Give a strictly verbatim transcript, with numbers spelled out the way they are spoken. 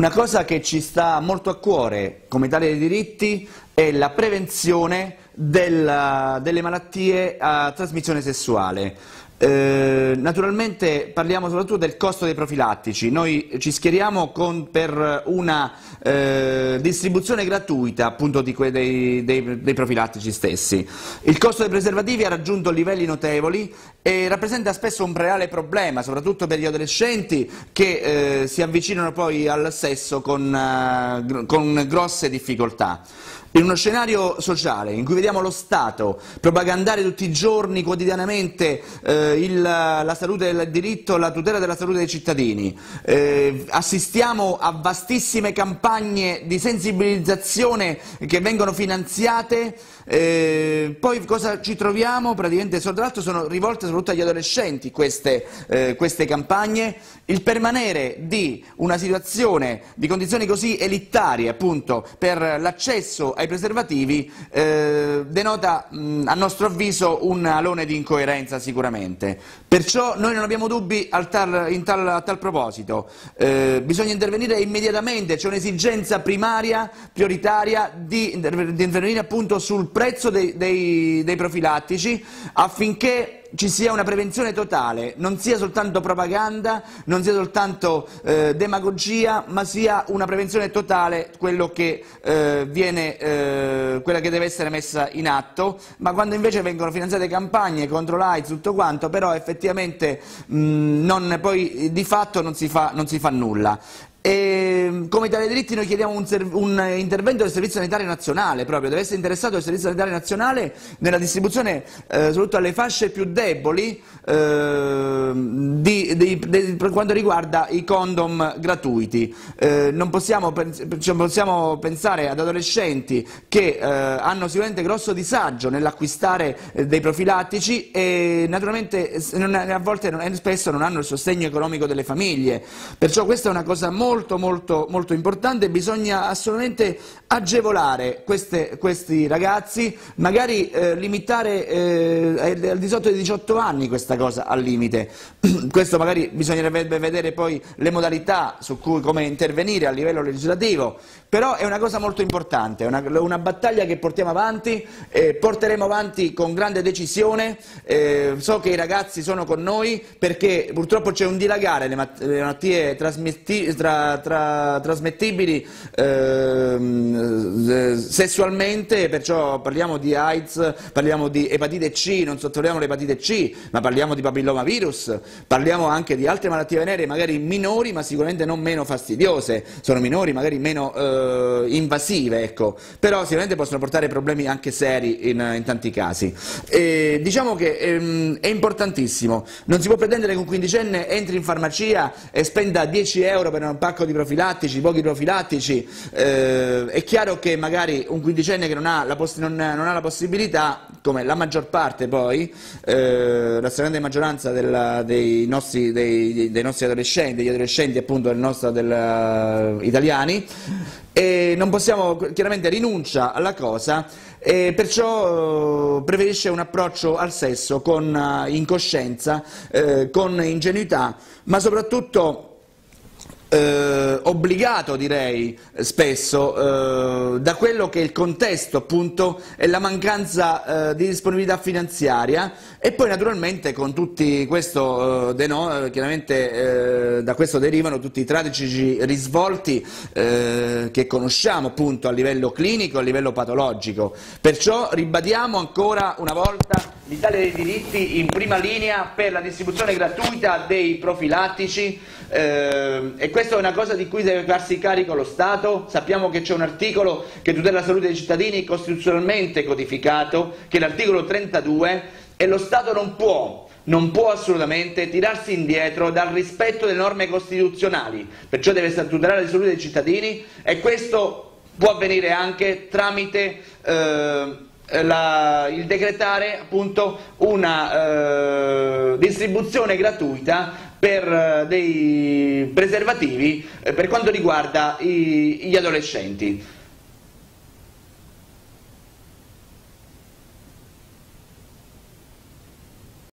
Una cosa che ci sta molto a cuore come Italia dei diritti è la prevenzione del, delle malattie a trasmissione sessuale. Eh, naturalmente parliamo soprattutto del costo dei profilattici. Noi ci schieriamo con, per una eh, distribuzione gratuita appunto di que, dei, dei, dei profilattici stessi. Il costo dei preservativi ha raggiunto livelli notevoli e rappresenta spesso un reale problema, soprattutto per gli adolescenti che eh, si avvicinano poi al sesso con, eh, con grosse difficoltà. In uno scenario sociale in cui vediamo lo Stato propagandare tutti i giorni, quotidianamente, eh, il, la salute del diritto, la tutela della salute dei cittadini, eh, assistiamo a vastissime campagne di sensibilizzazione che vengono finanziate, eh, poi cosa ci troviamo? Praticamente, tra l'altro, sono rivolte soprattutto agli adolescenti queste, eh, queste campagne. Il permanere di una situazione, di condizioni così elitarie appunto per l'accesso ai preservativi eh, denota mh, a nostro avviso un alone di incoerenza sicuramente. Perciò noi non abbiamo dubbi al tal, in tal, a tal proposito, eh, bisogna intervenire immediatamente, c'è un'esigenza primaria, prioritaria di, di intervenire appunto sul prezzo dei, dei, dei profilattici affinché ci sia una prevenzione totale, non sia soltanto propaganda, non sia soltanto eh, demagogia, ma sia una prevenzione totale quello che, eh, viene, eh, quella che deve essere messa in atto. Ma quando invece vengono finanziate campagne contro l'AIDS, tutto quanto, però effettivamente mh, non, poi di fatto non si fa, non si fa nulla. E come Italia dei diritti noi chiediamo un, un intervento del Servizio Sanitario Nazionale, proprio deve essere interessato il Servizio Sanitario Nazionale nella distribuzione eh, soprattutto alle fasce più deboli eh, di, di, di, per quanto riguarda i condom gratuiti. Eh, non possiamo, possiamo pensare ad adolescenti che eh, hanno sicuramente grosso disagio nell'acquistare eh, dei profilattici e naturalmente non, a volte non, spesso non hanno il sostegno economico delle famiglie, perciò questa è una cosa molto Molto, molto, molto importante, bisogna assolutamente agevolare queste, questi ragazzi, magari eh, limitare eh, al di sotto dei diciotto anni questa cosa al limite. Questo magari bisognerebbe vedere poi le modalità su cui come intervenire a livello legislativo, però è una cosa molto importante, è una, una battaglia che portiamo avanti, eh, porteremo avanti con grande decisione, eh, so che i ragazzi sono con noi perché purtroppo c'è un dilagare, le malattie trasmettibili Tra, tra, trasmettibili eh, sessualmente, perciò parliamo di AIDS, parliamo di epatite C, non sottolineiamo l'epatite C, ma parliamo di papillomavirus, parliamo anche di altre malattie veneree magari minori, ma sicuramente non meno fastidiose, sono minori, magari meno eh, invasive, ecco, però sicuramente possono portare problemi anche seri in, in tanti casi. E diciamo che ehm, è importantissimo, non si può pretendere che un quindicenne entri in farmacia e spenda dieci euro per un pacco di profilattici, pochi profilattici. Eh, è chiaro che magari un quindicenne che non ha la, poss non, non ha la possibilità, come la maggior parte poi, eh, la stragrande maggioranza della, dei, nostri, dei, dei nostri adolescenti, degli adolescenti appunto del nostro, del, uh, italiani, e non possiamo, chiaramente rinuncia alla cosa, e perciò uh, preferisce un approccio al sesso con uh, incoscienza, uh, con ingenuità, ma soprattutto Eh, obbligato direi spesso eh, da quello che è il contesto appunto e la mancanza eh, di disponibilità finanziaria, e poi naturalmente con tutti questo eh, de no, eh, chiaramente eh, da questo derivano tutti i tragici risvolti eh, che conosciamo appunto a livello clinico e a livello patologico. Perciò ribadiamo ancora una volta l'Italia dei diritti in prima linea per la distribuzione gratuita dei profilattici, eh, e questa è una cosa di cui deve farsi carico lo Stato. Sappiamo che c'è un articolo che tutela la salute dei cittadini costituzionalmente codificato, che è l'articolo trentadue, e lo Stato non può, non può assolutamente tirarsi indietro dal rispetto delle norme costituzionali, perciò deve tutelare la salute dei cittadini, e questo può avvenire anche tramite eh, la, il decretare appunto una eh, distribuzione gratuita per dei preservativi per quanto riguarda gli adolescenti.